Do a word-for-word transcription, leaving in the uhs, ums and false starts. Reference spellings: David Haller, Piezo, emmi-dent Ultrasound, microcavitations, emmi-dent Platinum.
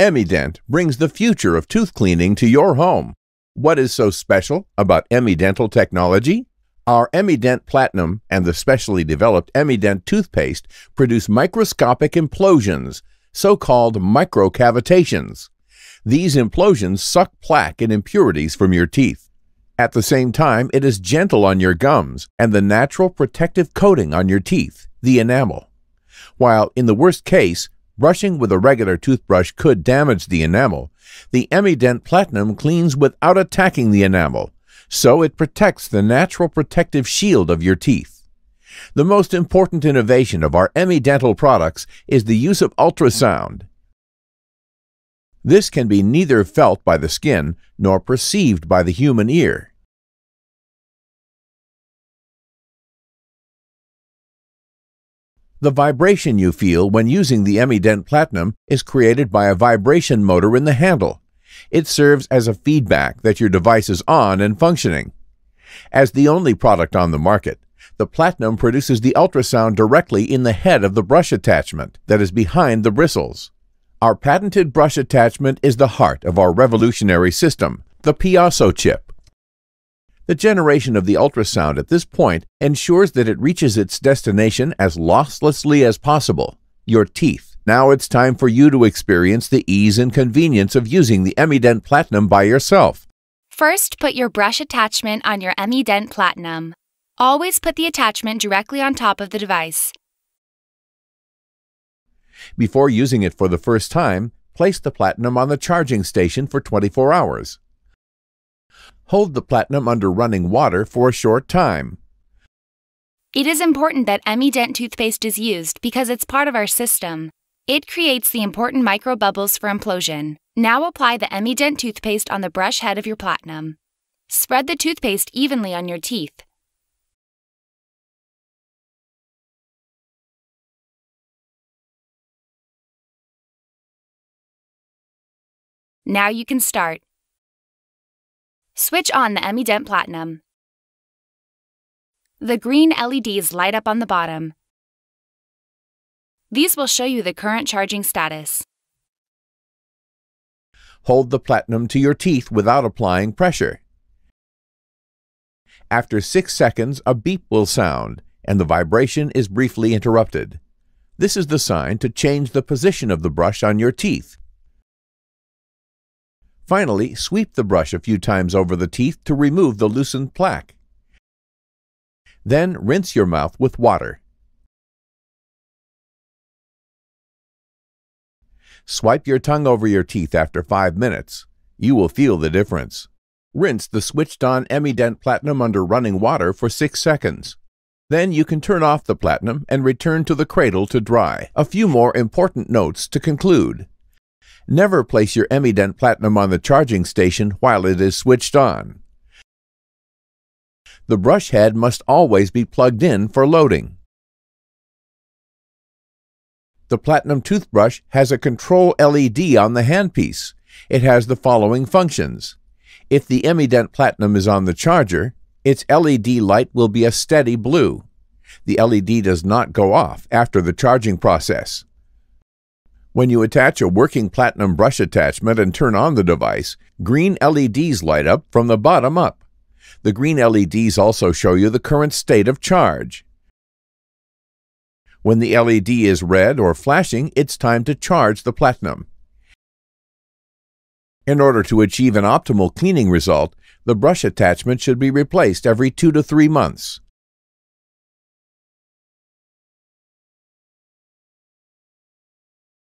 emmi-dent brings the future of tooth cleaning to your home. What is so special about emmi-dental technology? Our emmi-dent Platinum and the specially developed emmi-dent toothpaste produce microscopic implosions, so-called microcavitations. These implosions suck plaque and impurities from your teeth. At the same time, it is gentle on your gums and the natural protective coating on your teeth, the enamel. While in the worst case, brushing with a regular toothbrush could damage the enamel, the emmi-dent Platinum cleans without attacking the enamel, so it protects the natural protective shield of your teeth. The most important innovation of our emmi-dental products is the use of ultrasound. This can be neither felt by the skin nor perceived by the human ear. The vibration you feel when using the emmi-dent Platinum is created by a vibration motor in the handle. It serves as a feedback that your device is on and functioning. As the only product on the market, the Platinum produces the ultrasound directly in the head of the brush attachment that is behind the bristles. Our patented brush attachment is the heart of our revolutionary system, the Piezo chip. The generation of the ultrasound at this point ensures that it reaches its destination as losslessly as possible, your teeth. Now it's time for you to experience the ease and convenience of using the emmi-dent Platinum by yourself. First, put your brush attachment on your emmi-dent Platinum. Always put the attachment directly on top of the device. Before using it for the first time, place the Platinum on the charging station for twenty-four hours. Hold the Platinum under running water for a short time. It is important that emmi-dent toothpaste is used because it's part of our system. It creates the important microbubbles for implosion. Now apply the emmi-dent toothpaste on the brush head of your Platinum. Spread the toothpaste evenly on your teeth. Now you can start. Switch on the emmi-dent Platinum. The green L E Ds light up on the bottom. These will show you the current charging status. Hold the Platinum to your teeth without applying pressure. After six seconds, a beep will sound, and the vibration is briefly interrupted. This is the sign to change the position of the brush on your teeth. Finally, sweep the brush a few times over the teeth to remove the loosened plaque. Then rinse your mouth with water. Swipe your tongue over your teeth after five minutes. You will feel the difference. Rinse the switched-on emmi-dent Platinum under running water for six seconds. Then you can turn off the Platinum and return to the cradle to dry. A few more important notes to conclude. Never place your emmi-dent Platinum on the charging station while it is switched on. The brush head must always be plugged in for loading. The Platinum toothbrush has a control L E D on the handpiece. It has the following functions. If the emmi-dent Platinum is on the charger, its L E D light will be a steady blue. The L E D does not go off after the charging process. When you attach a working Platinum brush attachment and turn on the device, green L E Ds light up from the bottom up. The green L E Ds also show you the current state of charge. When the L E D is red or flashing, it's time to charge the Platinum. In order to achieve an optimal cleaning result, the brush attachment should be replaced every two to three months.